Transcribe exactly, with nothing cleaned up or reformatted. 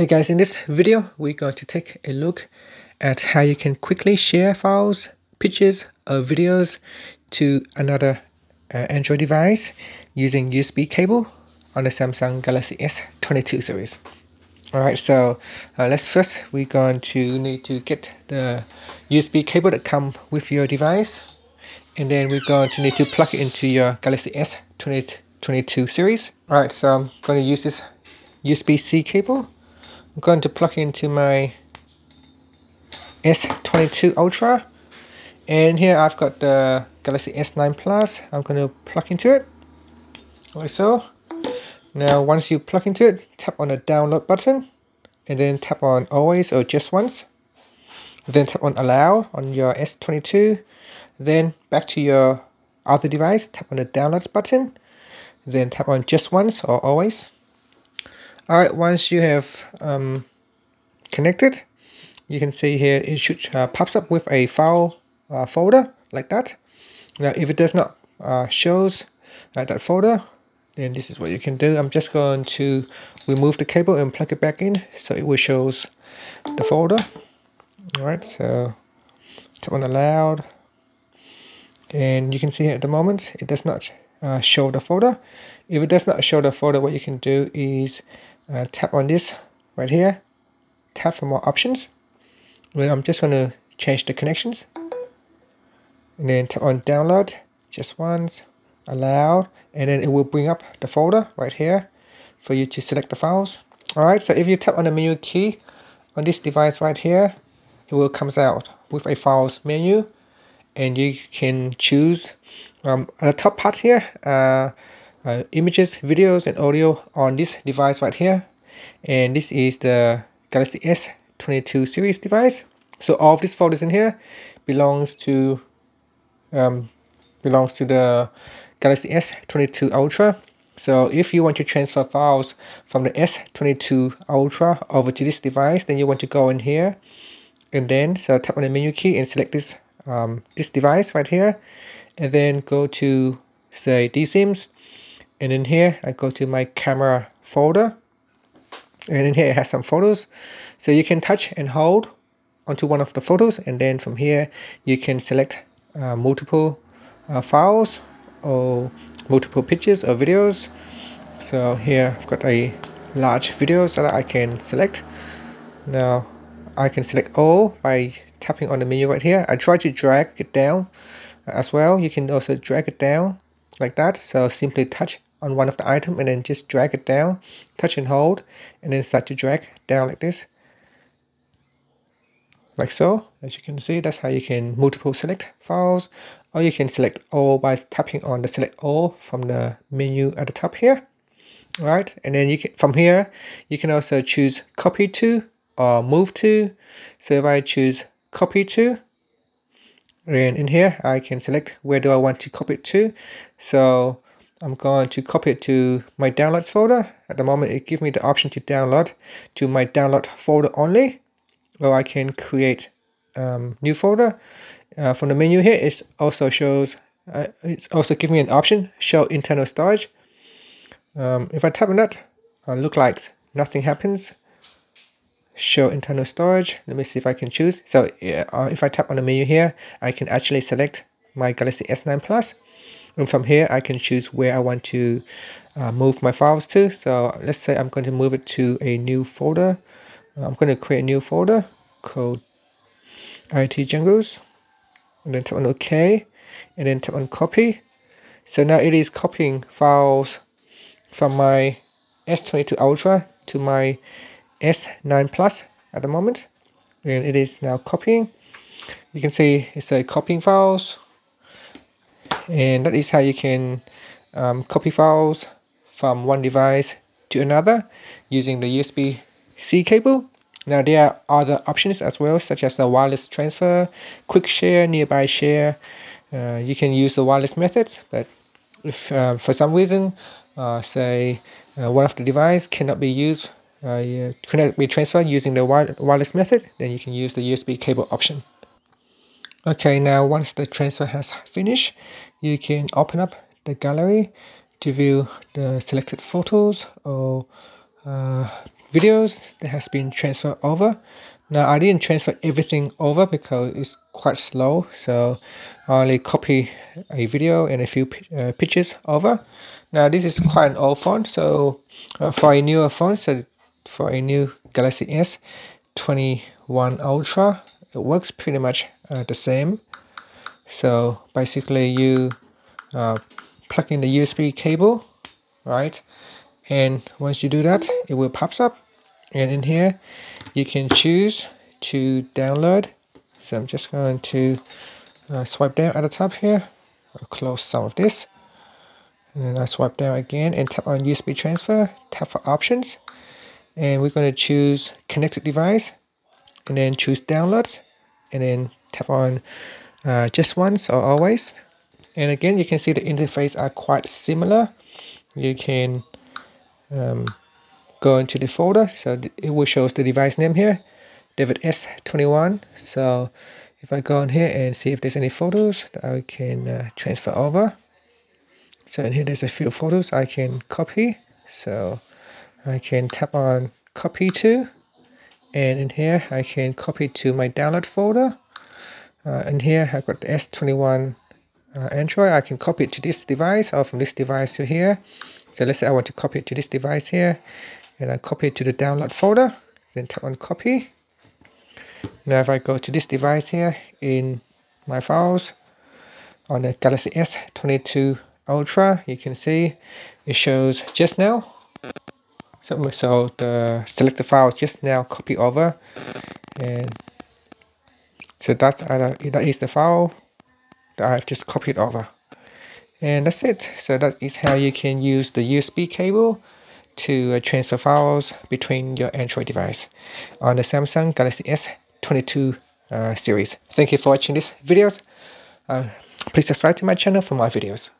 Hey guys, in this video, we're going to take a look at how you can quickly share files, pictures, or videos to another uh, Android device using U S B cable on the Samsung Galaxy S twenty-two series. Alright, so uh, let's first, we're going to need to get the U S B cable that comes with your device. And then we're going to need to plug it into your Galaxy S twenty-two series. Alright, so I'm going to use this U S B C cable. I'm going to plug into my S twenty-two Ultra, and here I've got the Galaxy S nine Plus. I'm going to plug into it like so. Now once you plug into it, tap on the download button and then tap on always or just once, then tap on allow on your S twenty-two, then back to your other device, tap on the downloads button, then tap on just once or always. Alright, once you have um, connected, you can see here it should uh, pops up with a file uh, folder like that. Now if it does not uh, shows uh, that folder, then this is what you can do. I'm just going to remove the cable and plug it back in so it will shows the folder. Alright, so tap on allowed, and you can see at the moment it does not uh, show the folder. If it does not show the folder, what you can do is Uh, tap on this right here, tap for more options. Well, I'm just going to change the connections, and then tap on download just once, allow, and then it will bring up the folder right here for you to select the files. Alright, so if you tap on the menu key on this device right here, it will comes out with a files menu, and you can choose um, at the top part here uh, Uh, images, videos and audio on this device right here, and this is the Galaxy S twenty-two series device. So all of these folders in here belongs to um, belongs to the Galaxy S twenty-two Ultra. So if you want to transfer files from the S twenty-two Ultra over to this device, then you want to go in here and then so tap on the menu key and select this um, this device right here, and then go to say D C I Ms. And in here, I go to my camera folder, and in here it has some photos. So you can touch and hold onto one of the photos, and then from here you can select uh, multiple uh, files or multiple pictures or videos. So here I've got a large video so that I can select. Now I can select all by tapping on the menu right here. I try to drag it down as well. You can also drag it down like that. So simply touch on one of the item and then just drag it down, touch and hold, and then start to drag down like this, like so. As you can see, that's how you can multiple select files, or you can select all by tapping on the select all from the menu at the top here. All right, and then you can from here you can also choose copy to or move to. So if I choose copy to, and in here I can select where do I want to copy it to. So I'm going to copy it to my downloads folder. At the moment it gives me the option to download to my download folder only, or I can create um, new folder. Uh, from the menu here it also shows, uh, it's also giving me an option show internal storage. Um, if I tap on that, it looks like nothing happens. Show internal storage. Let me see if I can choose. So uh, if I tap on the menu here, I can actually select my Galaxy S nine Plus, and from here I can choose where I want to uh, move my files to. So let's say I'm going to move it to a new folder. I'm going to create a new folder called I T Jungles, and then tap on OK, and then tap on copy. So now it is copying files from my S twenty-two Ultra to my S nine Plus at the moment, and it is now copying. You can see it's a copying files, and that is how you can um, copy files from one device to another using the U S B C cable. Now there are other options as well, such as the wireless transfer, quick share, nearby share. Uh, you can use the wireless methods, but if uh, for some reason uh, say uh, one of the device cannot be used Uh, you cannot be transferred using the wireless method, then you can use the U S B cable option. Okay, now once the transfer has finished, you can open up the gallery to view the selected photos or uh, videos that has been transferred over. Now I didn't transfer everything over because it's quite slow, so I only copy a video and a few uh, pictures over. Now this is quite an old phone, so uh, for a newer phone, so for a new Galaxy S twenty-one Ultra, it works pretty much uh, the same. So basically you uh, plug in the U S B cable, right? And once you do that, it will pops up, and in here you can choose to download. So I'm just going to uh, swipe down at the top here. I'll close some of this, and then I swipe down again and tap on U S B transfer, tap for options, and we're going to choose connected device, and then choose downloads, and then tap on uh, just once or always. And again, you can see the interface are quite similar. You can Um, go into the folder, so it will show the device name here, David S twenty-one. So if I go on here and see if there's any photos that I can uh, transfer over, so in here there's a few photos I can copy, so I can tap on copy to, and in here I can copy to my download folder. Uh, in here I've got the S twenty-one uh, Android. I can copy it to this device or from this device to here. So let's say I want to copy it to this device here, and I copy it to the download folder, then tap on copy. Now if I go to this device here in my files on the Galaxy S twenty-two Ultra, you can see it shows just now. So, so the selected file just now copy over, and so that's, that is the file that I've just copied over. And that's it. So that is how you can use the U S B cable to uh, transfer files between your Android device on the Samsung Galaxy S twenty-two uh, series. Thank you for watching this video. Uh, please subscribe to my channel for more videos.